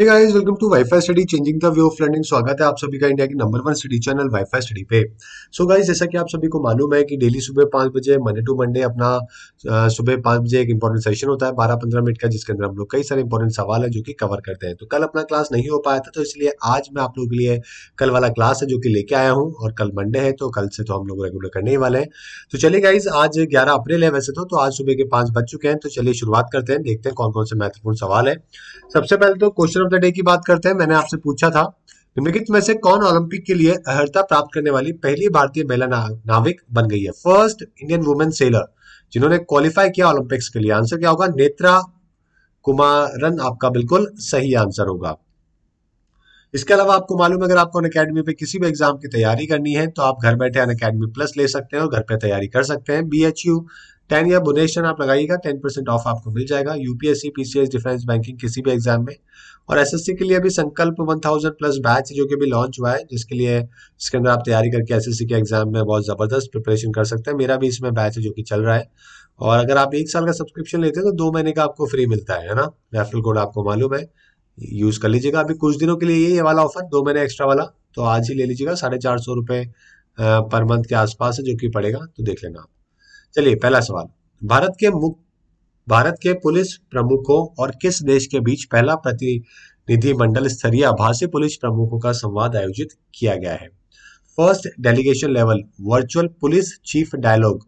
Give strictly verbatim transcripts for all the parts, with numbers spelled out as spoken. Hey guys, welcome to wifi study changing the way of learning. स्वागत है आप सभी का इंडिया की number one study channel wifi study पे। सो so गाइस, जैसा कि आप सभी को मालूम है कि डेली सुबह पाँच बजे मंडे टू मंडे अपना सुबह पाँच बजे एक इंपॉर्टेंट सेशन होता है बारह पंद्रह मिनट का, जिसके अंदर हम लोग कई सारे इंपॉर्टेंट सवाल है जो कि कवर करते हैं। तो कल अपना क्लास नहीं हो पाया था, तो इसलिए आज मैं आप लोगों के लिए कल वाला क्लास है जो कि लेके आया हूँ, और कल मंडे है तो कल से तो हम लोग रेगुलर करने ही वाले हैं। तो चलिए गाइज, आज ग्यारह अप्रैल है वैसे तो, तो आज सुबह के पाँच बज चुके हैं। तो चलिए शुरुआत करते हैं, देखते हैं कौन कौन से महत्वपूर्ण सवाल है। सबसे पहले तो क्वेश्चन ऑफ द डे की बात करते हैं। मैंने आपसे पूछा था, निम्नलिखित में से कौन ओलंपिक के लिए अर्हता प्राप्त करने वाली पहली भारतीय महिला नाविक बन गई है, फर्स्ट इंडियन वुमेन सेलर जिन्होंने क्वालिफाई किया ओलंपिक्स के लिए? आंसर क्या होगा? नेत्रा कुमारन आपका बिल्कुल सही आंसर होगा। इसके अलावा आपको मालूम है, अगर आपको अन अकेडमी पे किसी भी एग्जाम की तैयारी करनी है तो आप घर बैठे अन अकेडमी प्लस ले सकते हैं और घर पे तैयारी कर सकते हैं। बी एच यू टेन या बुनेशन आप लगाइएगा, टेन परसेंट ऑफ आपको मिल जाएगा। यूपीएससी, पीसीएस, डिफेंस, बैंकिंग किसी भी एग्जाम में। और एसएससी के लिए अभी संकल्प वन थाउजेंड प्लस बैच जो कि अभी लॉन्च हुआ है, जिसके लिए इसके अंदर आप तैयारी करके एसएससी के एग्जाम में बहुत ज़बरदस्त प्रिपरेशन कर सकते हैं। मेरा भी इसमें बैच है जो कि चल रहा है, और अगर आप एक साल का सब्सक्रिप्शन लेते हैं तो दो महीने का आपको फ्री मिलता है, है ना। रेफरल कोड आपको मालूम है, यूज़ कर लीजिएगा। अभी कुछ दिनों के लिए ये वाला ऑफर, दो महीने एक्स्ट्रा वाला, तो आज ही ले लीजिएगा। साढ़े चार सौ रुपये पर मंथ के आसपास है जो कि पड़ेगा, तो देख लेना आप। चलिए पहला सवाल, भारत के मुख भारत के पुलिस प्रमुखों और किस देश के बीच पहला प्रतिनिधिमंडल स्तरीय आभासी पुलिस प्रमुखों का संवाद आयोजित किया गया है? First delegation level virtual police chief dialogue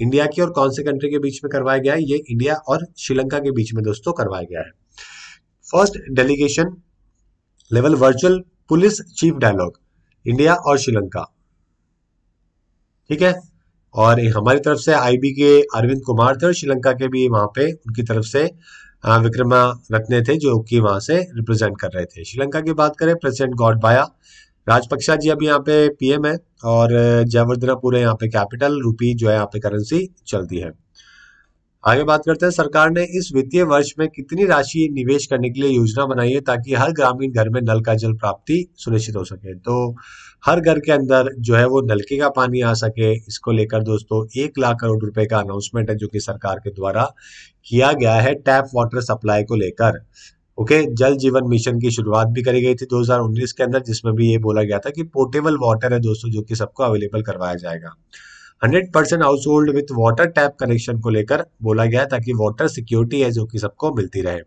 India की और कौन से कंट्री के बीच में करवाया गया है? ये इंडिया और श्रीलंका के बीच में दोस्तों करवाया गया है। First delegation level virtual police chief dialogue India और श्रीलंका, ठीक है। और हमारी तरफ से आईबी के अरविंद कुमार थे, और श्रीलंका के भी वहाँ पे उनकी तरफ से विक्रमा रत्ने थे जो कि वहाँ से रिप्रेजेंट कर रहे थे। श्रीलंका की बात करें, प्रेसिडेंट गॉडबाया राजपक्षा जी अभी यहाँ पे पीएम है, और जयवर्धना पूरे यहाँ पे कैपिटल, रुपी जो है यहाँ पे करेंसी चलती है। आगे बात करते हैं, सरकार ने इस वित्तीय वर्ष में कितनी राशि निवेश करने के लिए योजना बनाई है ताकि हर ग्रामीण घर में नल का जल प्राप्ति सुनिश्चित हो सके? तो हर घर के अंदर जो है वो नलके का पानी आ सके, इसको लेकर दोस्तों एक लाख करोड़ रुपए का अनाउंसमेंट है जो कि सरकार के द्वारा किया गया है टैप वाटर सप्लाई को लेकर। ओके, जल जीवन मिशन की शुरुआत भी करी गई थी दो हज़ार उन्नीस के अंदर, जिसमें भी ये बोला गया था कि पोर्टेबल वाटर है दोस्तों जो कि सबको अवेलेबल करवाया जाएगा। Hundred percent house hold with water tap connection को लेकर बोला गया है ताकि वाटर सिक्योरिटी है जो कि सबको मिलती रहे।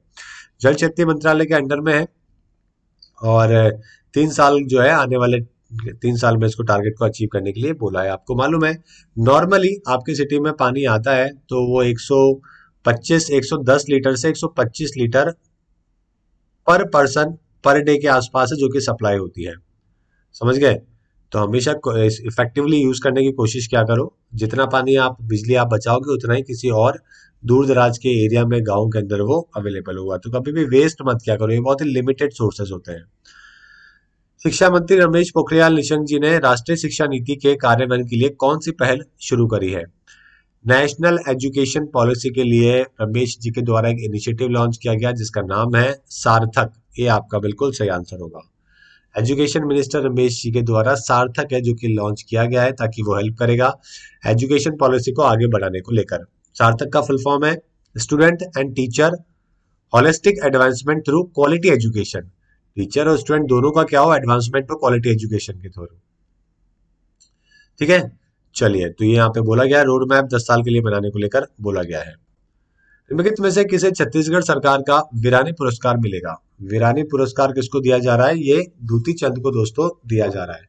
जल शक्ति मंत्रालय के अंडर में है, और तीन साल जो है आने वाले तीन साल में इसको टारगेट को अचीव करने के लिए बोला है। आपको मालूम है नॉर्मली आपकी सिटी में पानी आता है तो वो एक सौ पच्चीस एक सौ दस लीटर से एक सौ पच्चीस लीटर पर पर्सन पर डे के आसपास है जो कि सप्लाई होती है, समझ गए। तो हमेशा इफेक्टिवली यूज़ करने की कोशिश क्या करो, जितना पानी आप बिजली आप बचाओगे उतना ही किसी और दूर दराज के एरिया में गाँव के अंदर वो अवेलेबल होगा। तो कभी भी वेस्ट मत क्या करो, ये बहुत ही लिमिटेड सोर्सेज होते हैं। शिक्षा मंत्री रमेश पोखरियाल निशंक जी ने राष्ट्रीय शिक्षा नीति के कार्यान्वयन के लिए कौन सी पहल शुरू करी है? नेशनल एजुकेशन पॉलिसी के लिए रमेश जी के द्वारा एक इनिशिएटिव लॉन्च किया गया जिसका नाम है सार्थक, ये आपका बिल्कुल सही आंसर होगा। एजुकेशन मिनिस्टर रमेश जी के द्वारा सार्थक है जो कि लॉन्च किया गया है ताकि वो हेल्प करेगा एजुकेशन पॉलिसी को आगे बढ़ाने को लेकर। सार्थक का फुल फॉर्म है student and teacher holistic advancement through quality education. Teacher और स्टूडेंट दोनों का क्या हो? एडवांसमेंट और क्वालिटी एजुकेशन के थ्रू, ठीक है। चलिए, तो ये यहाँ पे बोला गया रोड मैप दस साल के लिए बनाने को लेकर बोला गया है। निम्नलिखित में से किसे छत्तीसगढ़ सरकार का वीरानी पुरस्कार मिलेगा? वीरानी पुरस्कार किसको दिया जा रहा है? ये दूती चंद को दोस्तों दिया जा रहा है।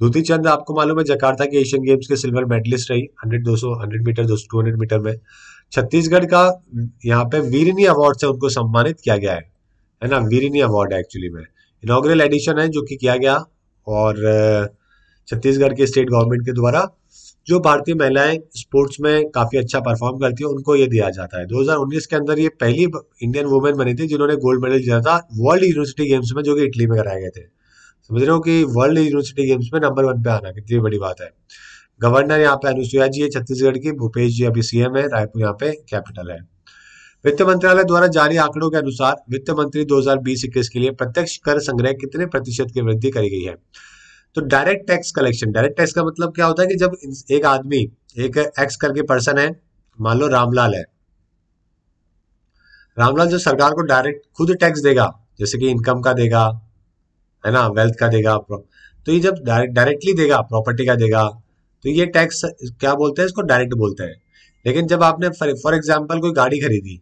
दूती चंद आपको मालूम है जकार्ता के एशियन गेम्स के सिल्वर मेडलिस्ट रही, हंड्रेड दो सौ हंड्रेड मीटर दो सौ टू हंड्रेड मीटर में। छत्तीसगढ़ का यहाँ पे वीरनी अवार्ड से उनको सम्मानित किया गया है, है ना। वीरिनी अवार्ड एक्चुअली में इनॉग्रल एडिशन है जो कि किया गया, और छत्तीसगढ़ के स्टेट गवर्नमेंट के द्वारा जो भारतीय महिलाएं स्पोर्ट्स में काफ़ी अच्छा परफॉर्म करती है उनको ये दिया जाता है। दो हज़ार उन्नीस के अंदर ये पहली इंडियन वुमेन बनी थी जिन्होंने गोल्ड मेडल जीता था वर्ल्ड यूनिवर्सिटी गेम्स में जो कि इटली में कराए गए थे। समझ रहे हो कि वर्ल्ड यूनिवर्सिटी गेम्स में नंबर वन पे आना कितनी बड़ी बात है। गवर्नर यहाँ पे अनुसुइया जी है छत्तीसगढ़ की, भूपेश जी अभी सीएम है, रायपुर यहाँ पे कैपिटल है। वित्त मंत्रालय द्वारा जारी आंकड़ों के अनुसार वित्त मंत्री दो हज़ार बीस इक्कीस के लिए प्रत्यक्ष कर संग्रह कितने प्रतिशत की वृद्धि करी गई है? तो direct tax collection, direct tax का मतलब क्या होता है कि जब एक आदमी एक एक्स करके पर्सन है, मान लो रामलाल है, रामलाल जो सरकार को डायरेक्ट खुद टैक्स देगा, जैसे कि इनकम का देगा, है ना, वेल्थ का देगा, तो ये जब डायरेक्टली देगा, प्रॉपर्टी का देगा, तो ये टैक्स क्या बोलते हैं, इसको डायरेक्ट बोलते हैं। लेकिन जब आपने फॉर एग्जाम्पल कोई गाड़ी खरीदी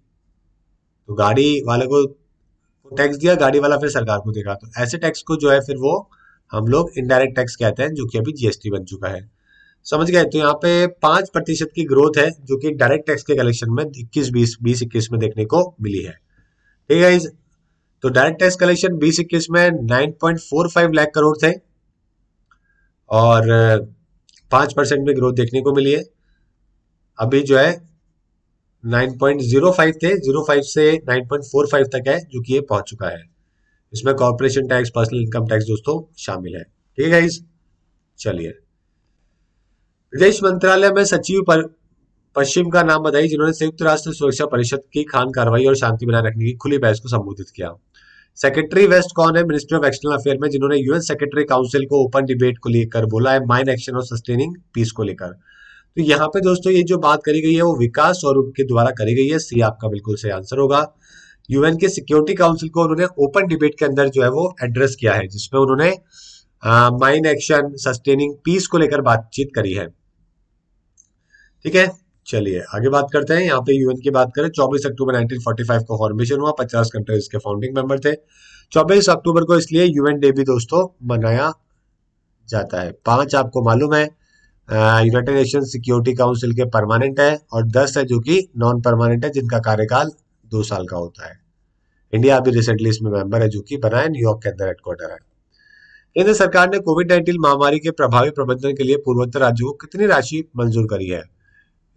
तो गाड़ी वाले को टैक्स दिया, गाड़ी वाला फिर सरकार को देगा, तो ऐसे टैक्स को जो है फिर वो हम लोग इनडायरेक्ट टैक्स कहते हैं, जो कि अभी जीएसटी बन चुका है। समझ गए? तो यहाँ पे पांच प्रतिशत की ग्रोथ है जो कि डायरेक्ट टैक्स के कलेक्शन में इक्कीस बीस बीस इक्कीस में देखने को मिली है। ठीक है, तो डायरेक्ट टैक्स कलेक्शन बीस इक्कीस में nine point four five lakh crore थे और पांच परसेंट में ग्रोथ देखने को मिली है। अभी जो है नाइन पॉइंट ज़ीरो फाइव थे, ज़ीरो फाइव से नाइन पॉइंट फोर फाइव तक है जो कि ये पहुंच चुका है। इसमें corporation tax, personal income tax दोस्तों शामिल है। ठीक है गाइस, चलिए, विदेश मंत्रालय में सचिव पर पश्चिम का नाम बताइए जिन्होंने संयुक्त राष्ट्र सुरक्षा परिषद की खान कार्रवाई और शांति बनाए रखने की खुली बहस को संबोधित किया। सेक्रेटरी वेस्ट कौन है मिनिस्ट्री ऑफ एक्सटर्नल अफेयर में, जिन्होंने यूएन सेक्रेटरी काउंसिल को ओपन डिबेट को लेकर बोला है, माइन एक्शन और सस्टेनिंग पीस को लेकर। तो यहाँ पे दोस्तों ये जो बात करी गई है वो विकास स्वरूप के द्वारा करी गई है। सी आपका बिल्कुल सही आंसर होगा। यूएन के सिक्योरिटी काउंसिल को उन्होंने ओपन डिबेट के अंदर जो है वो एड्रेस किया है, जिसमें उन्होंने माइन एक्शन सस्टेनिंग पीस को लेकर बातचीत करी है। ठीक है, चलिए आगे बात करते हैं। यहाँ पे यूएन की बात करें, चौबीस अक्टूबर उन्नीस सौ पैंतालीस को फॉर्मेशन हुआ, पचास कंट्रीज के फाउंडिंग मेंबर थे। चौबीस अक्टूबर को इसलिए यूएन डे भी दोस्तों मनाया जाता है। पांच आपको मालूम है यूनाइटेड नेशन सिक्योरिटी काउंसिल के परमानेंट है और दस है जो कि नॉन परमानेंट है, जिनका कार्यकाल दो साल का होता है। इंडिया अभी रिसेंटली इसमें मेंबर है जो कि बना है, न्यूयॉर्क के अंदर हेडक्वार्टर है। केंद्र सरकार ने कोविड नाइन्टीन महामारी के प्रभावी प्रबंधन के लिए पूर्वोत्तर राज्यों को कितनी राशि मंजूर करी है।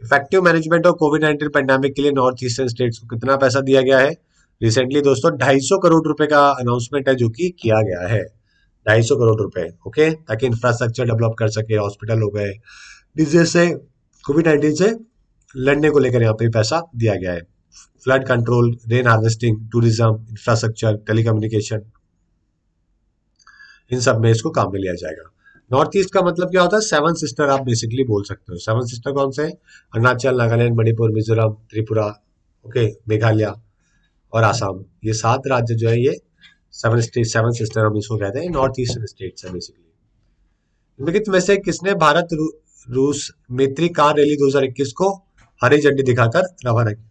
Effective management of Covid nineteen pandemic के लिए नॉर्थ ईस्टर्न स्टेट्स को कितना पैसा दिया गया है। रिसेंटली दोस्तों दो सौ पचास करोड़ रुपए का अनाउंसमेंट है जो कि किया गया है, दो सौ पचास करोड़ रुपए, ओके, ताकि इंफ्रास्ट्रक्चर डेवलप कर सके, हॉस्पिटल हो गए, डिजीज से, कोविड नाइन्टीन से लड़ने को लेकर यहाँ पे पैसा दिया गया है। Flood control, rain harvesting, tourism, infrastructure, telecommunication, इन सब में इसको काम में लिया जाएगा। नॉर्थ ईस्ट का मतलब क्या होता है, सेवन सिस्टर आप बेसिकली बोल सकते हो। सेवन सिस्टर कौन से हैं, अरुणाचल, नागालैंड, मणिपुर, मिजोरम, त्रिपुरा, ओके, मेघालय और आसाम, ये सात राज्य जो है ये सेवन स्टेट, सेवन सिस्टर हम इसको कहते हैं, नॉर्थ ईस्टर्न स्टेट्स हैं बेसिकली। निम्नलिखित में से किसने भारत रू, रूस मैत्री कार रैली दो हजार इक्कीस को हरी झंडी दिखाकर रवाना किया।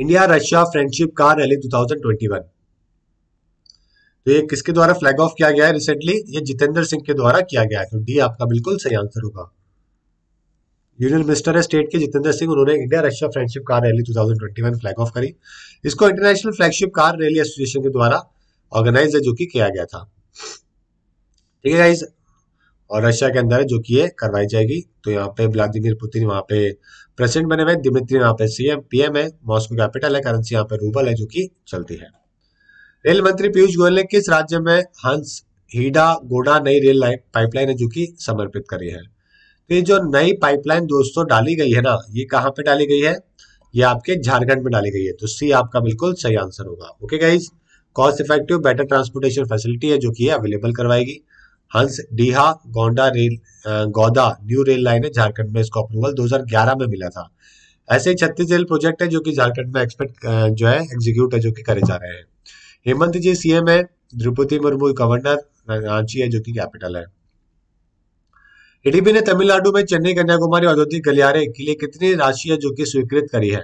India Russia friendship car rally दो हजार इक्कीस, तो ये किसके द्वारा फ्लैग ऑफ किया गया है रिसेंटली, ये जितेंद्र सिंह के द्वारा किया गया है। तो डी आपका बिल्कुल सही आंसर होगा। यूनियन मिनिस्टर है स्टेट के जितेंद्र सिंह, उन्होंने India Russia friendship car rally दो हजार इक्कीस फ्लैग ऑफ करी। इसको international flagship car rally association के द्वारा ऑर्गेनाइज है जो कि किया गया था। ठीक है गाइज, और रशिया के अंदर जो कि ये करवाई जाएगी। तो यहाँ पे व्लादिमीर पुतिन वहाँ पे प्रेसिडेंट बने हुए, दिमित्री यहाँ पे सीएम पीएम है, मॉस्को कैपिटल है, करेंसी यहाँ पे रूबल है जो कि चलती है। रेल मंत्री पीयूष गोयल ने किस राज्य में हंस हीडा गोडा नई रेल पाइपलाइन है जो कि समर्पित करी है। तो ये जो नई पाइपलाइन दोस्तों डाली गई है ना, ये कहाँ पे डाली गई है, ये आपके झारखंड में डाली गई है। तो सी आपका बिल्कुल सही आंसर होगा। Okay guys, cost effective better transportation facility है जो कि ये अवेलेबल करवाएगी। Hansdiha Gonda rail गौदा new rail line है झारखंड में, इसको अप्रूवल दो हजार ग्यारह में मिला था। ऐसे छत्तीस रेल प्रोजेक्ट है जो कि झारखंड में एक्सपेक्ट जो है एग्जीक्यूट है जो कि करे जा रहे हैं। हेमंत जी सीएम है, द्रौपदी मुर्मू गवर्नर, रांची है जो कि कैपिटल है। एडीबी ने तमिलनाडु में चेन्नई कन्याकुमारी औद्योगिक गलियारे के लिए कितनी राशि है जो कि स्वीकृत करी है।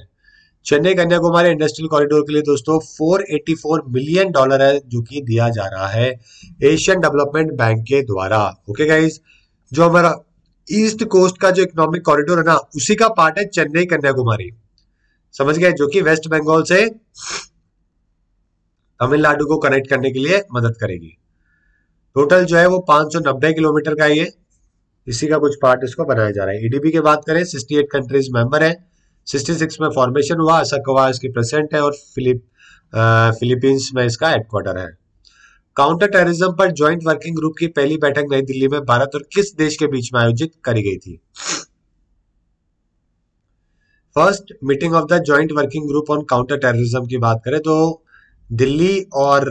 चेन्नई कन्याकुमारी इंडस्ट्रियल कॉरिडोर के लिए दोस्तों चार सौ चौरासी मिलियन डॉलर है जो कि दिया जा रहा है एशियन डेवलपमेंट बैंक के द्वारा। ओके गाइज, जो हमारा ईस्ट कोस्ट का जो इकोनॉमिक कॉरिडोर है ना, उसी का पार्ट है चेन्नई कन्याकुमारी, समझ गए, जो कि वेस्ट बंगाल से तमिलनाडु को कनेक्ट करने के लिए मदद करेगी। टोटल जो है वो पाँच सौ नब्बे किलोमीटर का ये, इसी का कुछ पार्ट इसको बनाया जा रहा है। ईडीबी की बात करें, अड़सठ कंट्रीज मेंबर हैं, छियासठ में फॉर्मेशन हुआ, असकवा इसकी प्रेसिडेंट है और फिलिप आ, फिलीपींस में इसका हेडक्वार्टर है। काउंटर टेररिज्म पर ज्वाइंट वर्किंग ग्रुप की पहली बैठक नई दिल्ली में भारत और किस देश के बीच में आयोजित करी गई थी। First meeting of the joint working group on counter terrorism की बात करें तो दिल्ली और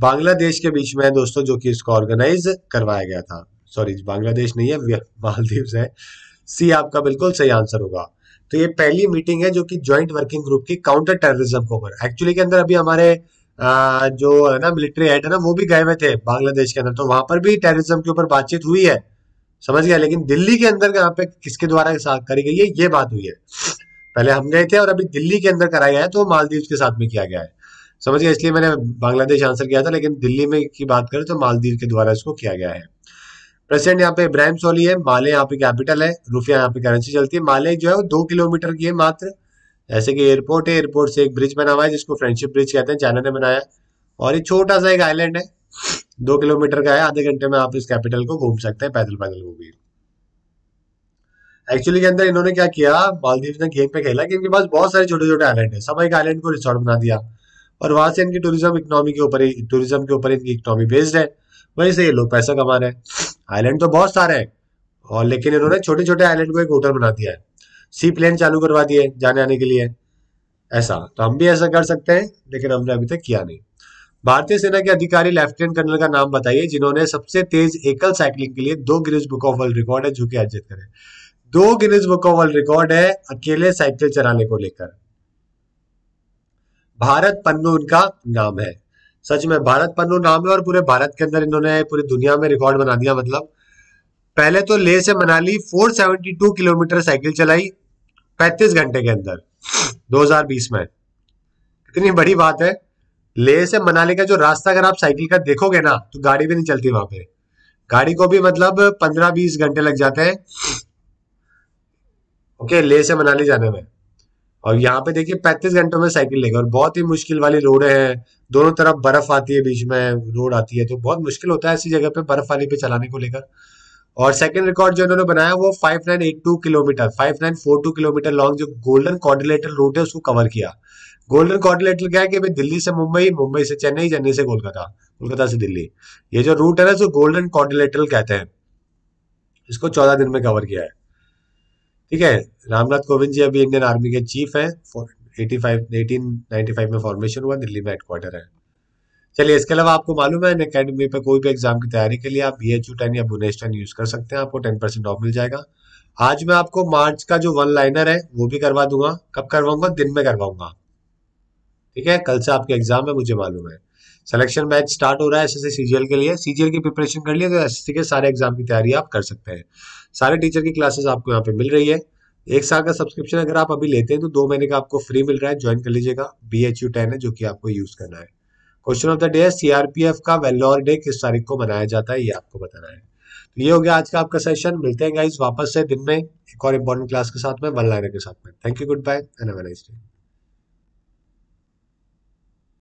बांग्लादेश के बीच में दोस्तों जो कि इसको ऑर्गेनाइज करवाया गया था। सॉरी, बांग्लादेश नहीं है, मालदीव्स है। सी आपका बिल्कुल सही आंसर होगा। तो ये पहली मीटिंग है जो कि ज्वाइंट वर्किंग ग्रुप की काउंटर टेररिज्म को ऊपर। एक्चुअली के अंदर अभी हमारे आ, जो है ना मिलिट्री हेड है ना वो भी गए हुए थे बांग्लादेश के अंदर, तो वहां पर भी टेररिज्म के ऊपर बातचीत हुई है, समझ गया। लेकिन दिल्ली के अंदर यहाँ पे किसके द्वारा करी गई है ये बात हुई है, पहले हम गए थे और अभी दिल्ली के अंदर कराया गया है, तो मालदीव के साथ में किया गया है, समझ गया। इसलिए मैंने बांग्लादेश आंसर किया था, लेकिन दिल्ली में की बात करें तो मालदीव के द्वारा इसको किया गया है। प्रेसिडेंट यहाँ पे इब्राहिम सोली है, माले यहाँ पे कैपिटल है, रुपया यहाँ पे करेंसी चलती है। माले जो है वो दो किलोमीटर की है मात्र, जैसे कि एयरपोर्ट है, एयरपोर्ट से एक ब्रिज बना हुआ है जिसको फ्रेंडशिप ब्रिज कहते हैं, चाइना ने बनाया, और ये छोटा सा एक आइलैंड है, दो किलोमीटर का है। आधे घंटे में आप इस कैपिटल को घूम सकते हैं पैदल पैदल वो भी। एक्चुअली के अंदर इन्होंने क्या किया, मालदीव ने गेम पे खेला कि इनके पास बहुत सारे छोटे छोटे आइलैंड है, सब एक आइलैंड को रिसोर्ट बना दिया और वहां से इनकी टूरिज्म इकोनॉमी के ऊपर टूरिज्म के ऊपर इनकी इकोनॉमी बेस्ड है, वहीं से ये लोग पैसा कमा रहे हैं। आइलैंड तो बहुत सारे हैं और लेकिन इन्होंने छोटे छोटे आइलैंड को एक होटल बना दिया है, सी प्लेन चालू करवा दिए जाने आने के लिए। ऐसा तो हम भी ऐसा कर सकते हैं, लेकिन हमने अभी तक किया नहीं। भारतीय सेना के अधिकारी लेफ्टिनेंट कर्नल का नाम बताइए जिन्होंने सबसे तेज एकल साइकिलिंग के लिए दो Guinness book of world record है जो कि अर्जित करें। दो Guinness book of world record है अकेले साइकिल चलाने को लेकर। भारत पन्नू उनका नाम है, सच में भारत पन्नू नाम है, और पूरे भारत के अंदर इन्होंने पूरी दुनिया में रिकॉर्ड बना दिया। मतलब पहले तो लेह से मनाली चार सौ बहत्तर किलोमीटर साइकिल चलाई पैंतीस घंटे के अंदर दो हज़ार बीस में। कितनी बड़ी बात है, लेह से मनाली का जो रास्ता अगर आप साइकिल का देखोगे ना तो गाड़ी भी नहीं चलती वहां पे, गाड़ी को भी मतलब पंद्रह बीस घंटे लग जाते हैं ओके लेह से मनाली जाने में। और यहाँ पे देखिए पैंतीस घंटों में साइकिल लेगा, और बहुत ही मुश्किल वाली रोड है, दोनों तरफ बर्फ आती है, बीच में रोड आती है, तो बहुत मुश्किल होता है ऐसी जगह पे बर्फ वाली पे चलाने को लेकर। और सेकंड रिकॉर्ड जो इन्होंने बनाया वो five nine eight two kilometre five nine four two kilometre long जो गोल्डन क्वाड्रिलेटरल रूट है उसको कवर किया। गोल्डन क्वाड्रिलेटरल क्या है कि भाई दिल्ली से मुंबई, मुंबई से चेन्नई, चेन्नई से कोलकाता, कोलकाता से दिल्ली, ये जो रूट है ना इसको गोल्डन क्वाड्रिलेटरल कहते हैं। इसको चौदह दिन में कवर किया है, ठीक है। रामनाथ कोविंद जी अभी इंडियन आर्मी के चीफ हैं, eighty five, eighteen ninety five में फॉर्मेशन हुआ, दिल्ली में हेडक्वार्टर है। चलिए, इसके अलावा आपको मालूम है इन अकेडमी पे कोई भी एग्जाम की तैयारी के लिए आप बी एच यू टेन या बुनेश टेन यूज कर सकते हैं, आपको टेन परसेंट ऑफ मिल जाएगा। आज मैं आपको मार्च का जो वन लाइनर है वो भी करवा दूंगा। कब करवाऊंगा? दिन में करवाऊंगा, ठीक है। कल से आपके एग्जाम है, मुझे मालूम है। सिलेक्शन बैच स्टार्ट हो रहा है एस एस सी सीजीएल के लिए, सीजीएल की प्रिपरेशन कर लिए तो एस एस सी के सारे एग्जाम की तैयारी आप कर सकते हैं। सारे टीचर की क्लासेस आपको यहाँ पे मिल रही है। एक साल का सब्सक्रिप्शन अगर आप अभी लेते हैं तो दो महीने का आपको फ्री मिल रहा है, ज्वाइन कर लीजिएगा। बी एच यू टेन है जो कि आपको यूज करना है। क्वेश्चन ऑफ द डे है, सीआरपीएफ का वेल्लोर डे किस तारीख को मनाया जाता है, ये आपको बताना है। तो ये हो गया आज का आपका सेशन। मिलते हैं गाइस वापस से दिन में एक और इम्पोर्टेंट क्लास के साथ में, वन लाइनर के साथ में। Thank you, goodbye and have a nice day.